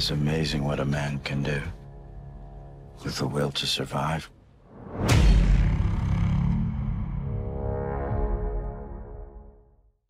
It's amazing what a man can do with the will to survive.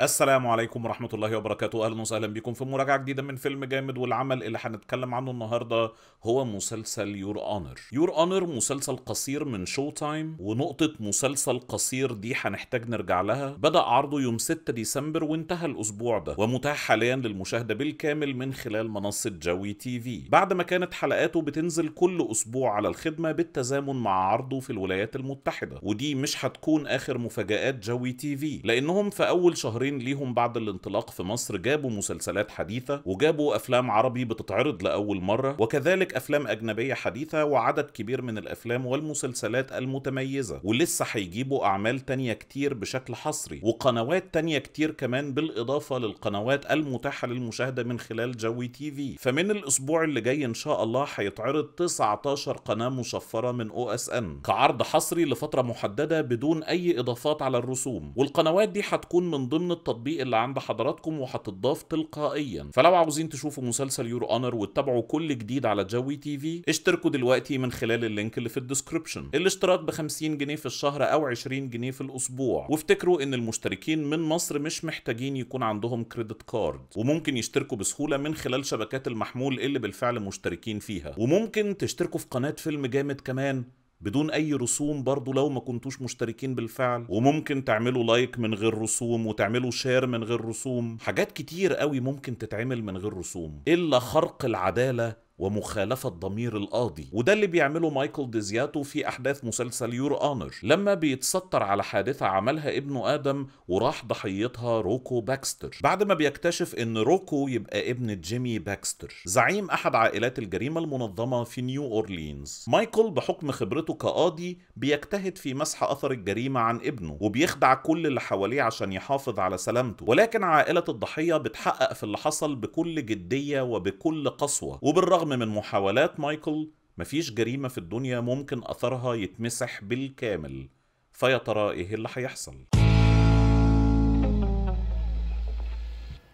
السلام عليكم ورحمة الله وبركاته، أهلا وسهلا بكم في مراجعة جديدة من فيلم جامد. والعمل اللي هنتكلم عنه النهاردة هو مسلسل يور أونر. يور أونر مسلسل قصير من شو تايم، ونقطة مسلسل قصير دي هنحتاج نرجع لها. بدأ عرضه يوم 6 ديسمبر وانتهى الأسبوع ده، ومتاح حاليا للمشاهدة بالكامل من خلال منصة جوي تي في، بعد ما كانت حلقاته بتنزل كل أسبوع على الخدمة بالتزامن مع عرضه في الولايات المتحدة. ودي مش هتكون آخر مفاجآت جوي تي في، لأنهم في أول شهرين ليهم بعد الانطلاق في مصر جابوا مسلسلات حديثة، وجابوا أفلام عربي بتتعرض لأول مرة، وكذلك أفلام أجنبية حديثة، وعدد كبير من الأفلام والمسلسلات المتميزة. ولسه هيجيبوا أعمال تانية كتير بشكل حصري، وقنوات تانية كتير كمان، بالإضافة للقنوات المتاحة للمشاهدة من خلال جوي تي في. فمن الأسبوع اللي جاي إن شاء الله هيتعرض 19 قناة مشفرة من OSN كعرض حصري لفترة محددة بدون أي إضافات على الرسوم، والقنوات دي هتكون من ضمن التطبيق اللي عند حضراتكم وهتضاف تلقائيا. فلو عاوزين تشوفوا مسلسل يور أونر وتتابعوا كل جديد على جوي تي في، اشتركوا دلوقتي من خلال اللينك اللي في الديسكربشن. الاشتراك ب 50 جنيه في الشهر او 20 جنيه في الاسبوع، وافتكروا ان المشتركين من مصر مش محتاجين يكون عندهم كريدت كارد، وممكن يشتركوا بسهوله من خلال شبكات المحمول اللي بالفعل مشتركين فيها. وممكن تشتركوا في قناه فيلم جامد كمان بدون اي رسوم برضو لو ما كنتوش مشتركين بالفعل، وممكن تعملوا لايك من غير رسوم، وتعملوا شير من غير رسوم. حاجات كتير قوي ممكن تتعمل من غير رسوم، الا خرق العدالة ومخالفة ضمير القاضي. وده اللي بيعمله مايكل ديزياتو في أحداث مسلسل يور أونر، لما بيتستر على حادثة عملها ابنه آدم وراح ضحيتها روكو باكستر، بعد ما بيكتشف إن روكو يبقى ابن جيمي باكستر، زعيم أحد عائلات الجريمة المنظمة في نيو أورلينز. مايكل بحكم خبرته كقاضي بيجتهد في مسح أثر الجريمة عن ابنه، وبيخدع كل اللي حواليه عشان يحافظ على سلامته. ولكن عائلة الضحية بتحقق في اللي حصل بكل جدية وبكل قسوة، وبالرغم من محاولات مايكل مفيش جريمة في الدنيا ممكن أثرها يتمسح بالكامل. فيا ترى إيه اللي هيحصل؟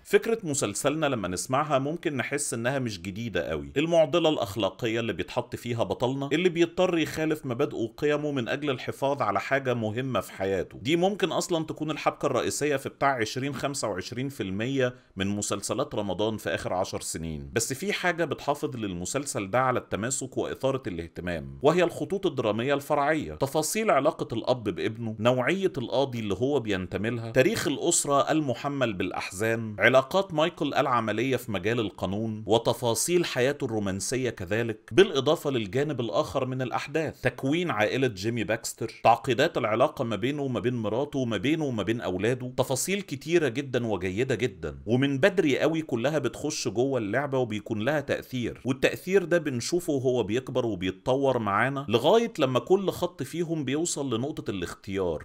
فكرة مسلسلنا لما نسمعها ممكن نحس انها مش جديدة قوي، المعضلة الاخلاقية اللي بيتحط فيها بطلنا اللي بيضطر يخالف مبادئه وقيمه من اجل الحفاظ على حاجة مهمة في حياته. دي ممكن اصلا تكون الحبكة الرئيسية في بتاع 20-25% من مسلسلات رمضان في اخر 10 سنين، بس في حاجة بتحافظ للمسلسل ده على التماسك واثارة الاهتمام، وهي الخطوط الدرامية الفرعية، تفاصيل علاقة الاب بابنه، نوعية القاضي اللي هو بينتمي لها، تاريخ الاسرة المحمل بالاحزان، علاقات مايكل العملية في مجال القانون، وتفاصيل حياته الرومانسية كذلك، بالإضافة للجانب الآخر من الأحداث، تكوين عائلة جيمي باكستر، تعقيدات العلاقة ما بينه وما بين مراته، وما بينه وما بين أولاده، تفاصيل كتيرة جدا وجيدة جدا، ومن بدري قوي كلها بتخش جوه اللعبة وبيكون لها تأثير، والتأثير ده بنشوفه وهو بيكبر وبيتطور معانا، لغاية لما كل خط فيهم بيوصل لنقطة الاختيار،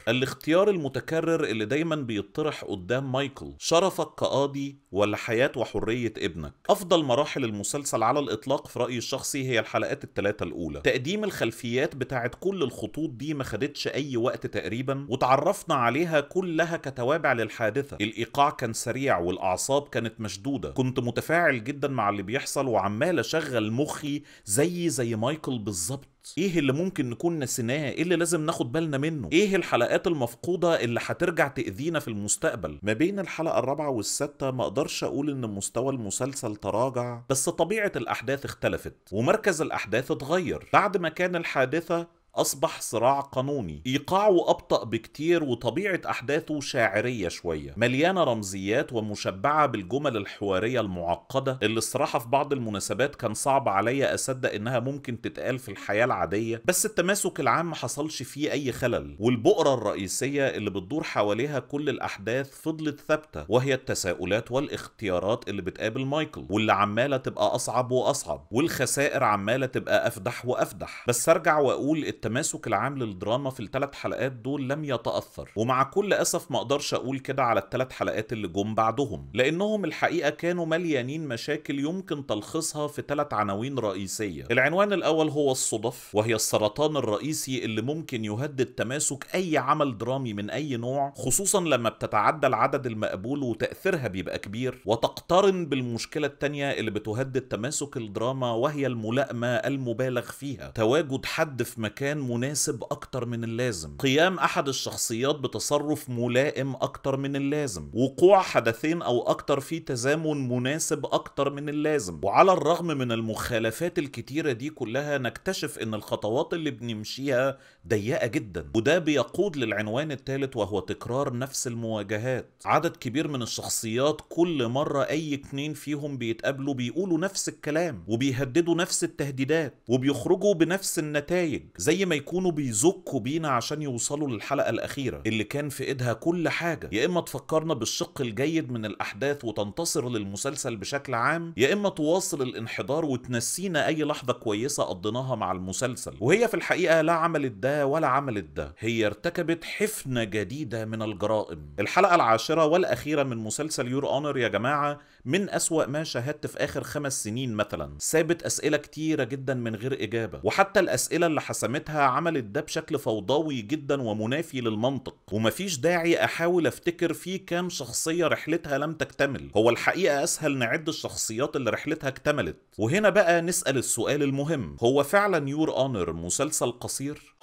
المتكرر اللي دايما بيطرح قدام مايكل، شرفك كقاضي ولا حياة وحرية ابنك. أفضل مراحل المسلسل على الإطلاق في رأيي الشخصي هي الحلقات الثلاثة الأولى، تقديم الخلفيات بتاعت كل الخطوط دي ما خدتش أي وقت تقريبا، وتعرفنا عليها كلها كتوابع للحادثة. الإيقاع كان سريع والأعصاب كانت مشدودة، كنت متفاعل جدا مع اللي بيحصل وعمال أشغل مخي زي مايكل بالظبط. ايه اللي ممكن نكون نسيناه؟ ايه اللي لازم ناخد بالنا منه؟ ايه الحلقات المفقودة اللي هترجع تأذينا في المستقبل؟ ما بين الحلقة الرابعة والسادسة ما اقدرش اقول ان مستوى المسلسل تراجع، بس طبيعة الاحداث اختلفت ومركز الاحداث اتغير. بعد ما كان الحادثة أصبح صراع قانوني، إيقاعه أبطأ بكتير، وطبيعة أحداثه شاعرية شوية، مليانة رمزيات ومشبعة بالجمل الحوارية المعقدة، اللي الصراحة في بعض المناسبات كان صعب عليا أصدق إنها ممكن تتقال في الحياة العادية، بس التماسك العام ما حصلش فيه أي خلل، والبؤرة الرئيسية اللي بتدور حواليها كل الأحداث فضلت ثابتة، وهي التساؤلات والاختيارات اللي بتقابل مايكل، واللي عمالة تبقى أصعب وأصعب، والخسائر عمالة تبقى أفدح وأفدح. بس أرجع وأقول التماسك العام للدراما في الثلاث حلقات دول لم يتأثر، ومع كل أسف ما أقدرش أقول كده على الثلاث حلقات اللي جم بعدهم، لأنهم الحقيقة كانوا مليانين مشاكل يمكن تلخيصها في ثلاث عناوين رئيسية. العنوان الأول هو الصدف، وهي السرطان الرئيسي اللي ممكن يهدد تماسك أي عمل درامي من أي نوع، خصوصا لما بتتعدى العدد المقبول وتأثيرها بيبقى كبير، وتقترن بالمشكلة التانية اللي بتهدد تماسك الدراما وهي الملائمة المبالغ فيها، تواجد حد في مكان مناسب أكتر من اللازم، قيام أحد الشخصيات بتصرف ملائم أكتر من اللازم، وقوع حدثين أو أكتر في تزامن مناسب أكتر من اللازم. وعلى الرغم من المخالفات الكتيرة دي كلها نكتشف إن الخطوات اللي بنمشيها ضيقة جدا، وده بيقود للعنوان الثالث وهو تكرار نفس المواجهات. عدد كبير من الشخصيات كل مرة أي اتنين فيهم بيتقابلوا بيقولوا نفس الكلام وبيهددوا نفس التهديدات وبيخرجوا بنفس النتائج، زي ما يكونوا بيزكوا بينا عشان يوصلوا للحلقة الأخيرة اللي كان في إيدها كل حاجة، يا إما تفكرنا بالشق الجيد من الأحداث وتنتصر للمسلسل بشكل عام، يا إما تواصل الانحدار وتنسينا أي لحظة كويسة قضيناها مع المسلسل. وهي في الحقيقة لا عملت ده ولا عملت ده، هي ارتكبت حفنة جديدة من الجرائم. الحلقة العاشرة والأخيرة من مسلسل يور أونر يا جماعة من أسوأ ما شاهدت في آخر 5 سنين مثلا، سابت أسئلة كتيرة جدا من غير إجابة، وحتى الأسئلة اللي حسمتها عملت ده بشكل فوضوي جدا ومنافي للمنطق، ومفيش داعي أحاول أفتكر في كام شخصية رحلتها لم تكتمل، هو الحقيقة أسهل نعد الشخصيات اللي رحلتها اكتملت. وهنا بقى نسأل السؤال المهم، هو فعلا يور أونر مسلسل قصير؟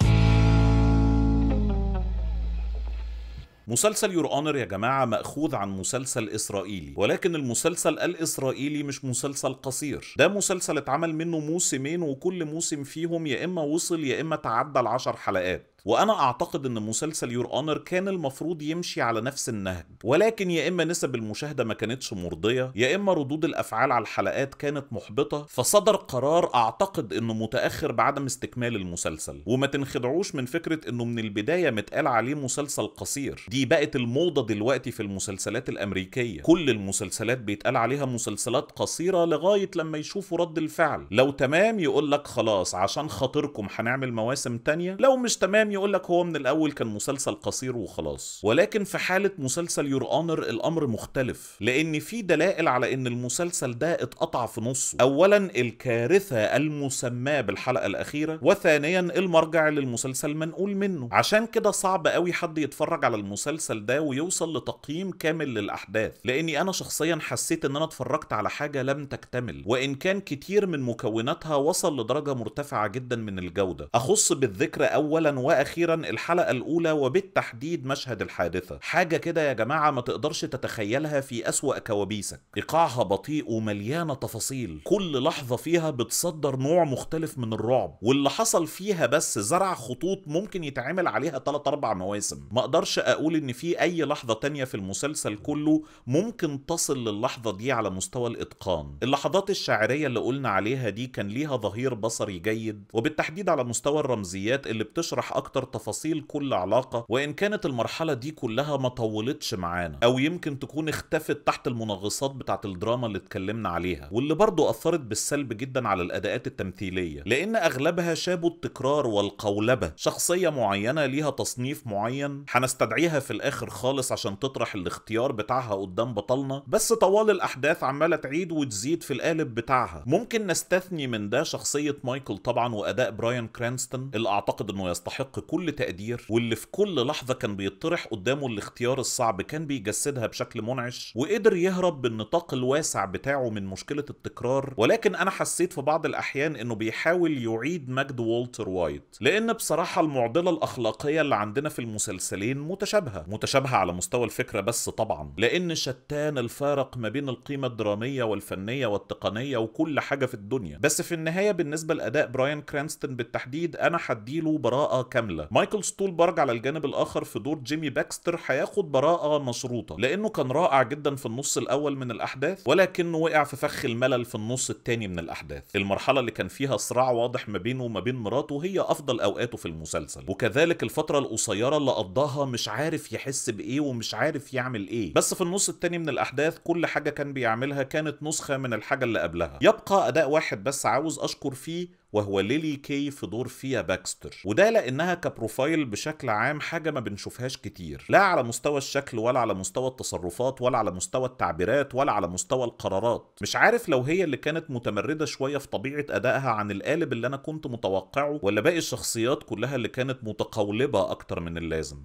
مسلسل يور أونر يا جماعة مأخوذ عن مسلسل إسرائيلي، ولكن المسلسل الإسرائيلي مش مسلسل قصير، ده مسلسل اتعمل منه موسمين وكل موسم فيهم يا إما وصل يا إما تعدى 10 حلقات. وأنا أعتقد إن مسلسل يور أونر كان المفروض يمشي على نفس النهج، ولكن يا إما نسب المشاهدة ما كانتش مرضية، يا إما ردود الأفعال على الحلقات كانت محبطة، فصدر قرار أعتقد إنه متأخر بعدم استكمال المسلسل. وما تنخدعوش من فكرة إنه من البداية متقال عليه مسلسل قصير، دي بقت الموضة دلوقتي في المسلسلات الأمريكية، كل المسلسلات بيتقال عليها مسلسلات قصيرة لغاية لما يشوفوا رد الفعل، لو تمام يقول لك خلاص عشان خاطركم هنعمل مواسم تانية، لو مش تمام يقول لك هو من الأول كان مسلسل قصير وخلاص. ولكن في حالة مسلسل يور أونر الأمر مختلف، لأن في دلائل على إن المسلسل ده اتقطع في نصه. أولاً الكارثة المسماة بالحلقة الأخيرة، وثانياً المرجع للمسلسل منقول منه، عشان كده صعب قوي حد يتفرج على المسلسل ده ويوصل لتقييم كامل للأحداث، لأني أنا شخصياً حسيت إن أنا اتفرجت على حاجة لم تكتمل، وإن كان كتير من مكوناتها وصل لدرجة مرتفعة جداً من الجودة. أخص بالذكر أولاً وأخيرا الحلقة الأولى وبالتحديد مشهد الحادثة، حاجة كده يا جماعة ما تقدرش تتخيلها في أسوأ كوابيسك، إيقاعها بطيء ومليانة تفاصيل، كل لحظة فيها بتصدر نوع مختلف من الرعب، واللي حصل فيها بس زرع خطوط ممكن يتعمل عليها 3-4 مواسم. ما أقدرش أقول إن في أي لحظة تانية في المسلسل كله ممكن تصل للحظة دي على مستوى الإتقان. اللحظات الشعرية اللي قلنا عليها دي كان ليها ظهير بصري جيد، وبالتحديد على مستوى الرمزيات اللي بتشرح أكتر تفاصيل كل علاقة، وإن كانت المرحلة دي كلها ما طولتش معانا، أو يمكن تكون اختفت تحت المنغصات بتاعة الدراما اللي اتكلمنا عليها، واللي برضو أثرت بالسلب جدا على الأداءات التمثيلية، لأن أغلبها شابوا التكرار والقولبة. شخصية معينة ليها تصنيف معين هنستدعيها في الآخر خالص عشان تطرح الاختيار بتاعها قدام بطلنا، بس طوال الأحداث عمالة تعيد وتزيد في القالب بتاعها. ممكن نستثني من ده شخصية مايكل طبعا، وأداء براين كرانستون اللي أعتقد إنه يستحق كل تقدير، واللي في كل لحظة كان بيطرح قدامه الاختيار الصعب كان بيجسدها بشكل منعش، وقدر يهرب بالنطاق الواسع بتاعه من مشكلة التكرار. ولكن أنا حسيت في بعض الأحيان إنه بيحاول يعيد مجد والتر وايت، لأن بصراحة المعضلة الأخلاقية اللي عندنا في المسلسلين متشابهة على مستوى الفكرة بس طبعا، لأن شتان الفارق ما بين القيمة الدرامية والفنية والتقنية وكل حاجة في الدنيا. بس في النهاية بالنسبة لأداء براين كرانستون بالتحديد أنا هديله براءة كاملة. مايكل ستولبرج على الجانب الآخر في دور جيمي باكستر هياخد براءة مشروطة، لأنه كان رائع جدا في النص الأول من الأحداث، ولكنه وقع في فخ الملل في النص الثاني من الأحداث. المرحلة اللي كان فيها صراع واضح ما بينه وما بين مراته هي أفضل أوقاته في المسلسل، وكذلك الفترة القصيرة اللي قضاها مش عارف يحس بإيه ومش عارف يعمل إيه. بس في النص الثاني من الأحداث كل حاجة كان بيعملها كانت نسخة من الحاجة اللي قبلها. يبقى أداء واحد بس عاوز أشكر فيه، وهو ليلي كاي في دور فيا باكستر، وده لأنها كبروفايل بشكل عام حاجة ما بنشوفهاش كتير، لا على مستوى الشكل ولا على مستوى التصرفات ولا على مستوى التعبيرات ولا على مستوى القرارات. مش عارف لو هي اللي كانت متمردة شوية في طبيعة أدائها عن القالب اللي أنا كنت متوقعه، ولا باقي الشخصيات كلها اللي كانت متقولبة أكتر من اللازم.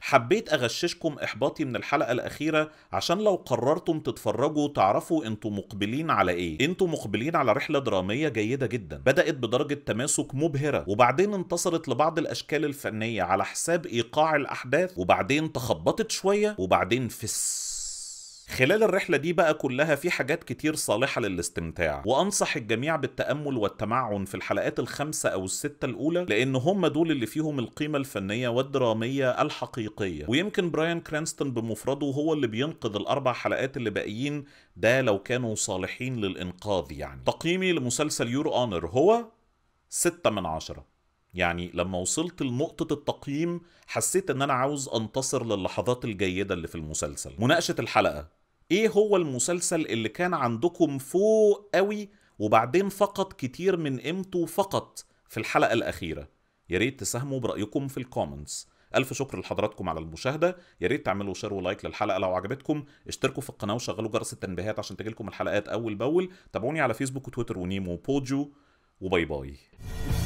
حبيت اغششكم احباطي من الحلقه الاخيره عشان لو قررتم تتفرجوا تعرفوا انتوا مقبلين على ايه. انتوا مقبلين على رحله دراميه جيده جدا، بدات بدرجه تماسك مبهره وبعدين انتصرت لبعض الاشكال الفنيه على حساب ايقاع الاحداث، وبعدين تخبطت شويه، وبعدين فس. خلال الرحلة دي بقى كلها في حاجات كتير صالحة للاستمتاع، وأنصح الجميع بالتأمل والتمعن في الحلقات الخمسة أو الستة الأولى، لأن هم دول اللي فيهم القيمة الفنية والدرامية الحقيقية. ويمكن براين كرانستون بمفرده هو اللي بينقذ الأربع حلقات اللي باقيين، ده لو كانوا صالحين للإنقاذ يعني. تقييمي لمسلسل يور أونر هو 6/10. يعني لما وصلت لنقطة التقييم حسيت إن أنا عاوز أنتصر للحظات الجيدة اللي في المسلسل. مناقشة الحلقة: ايه هو المسلسل اللي كان عندكم فوق قوي وبعدين فقط كتير من قيمته فقط في الحلقة الأخيرة؟ يا ريت تساهموا برأيكم في الكومنتس. ألف شكر لحضراتكم على المشاهدة، يا ريت تعملوا شير ولايك للحلقة لو عجبتكم، اشتركوا في القناة وشغلوا جرس التنبيهات عشان تجيلكم الحلقات أول بأول، تابعوني على فيسبوك وتويتر ونيمو وبوجو، وباي باي.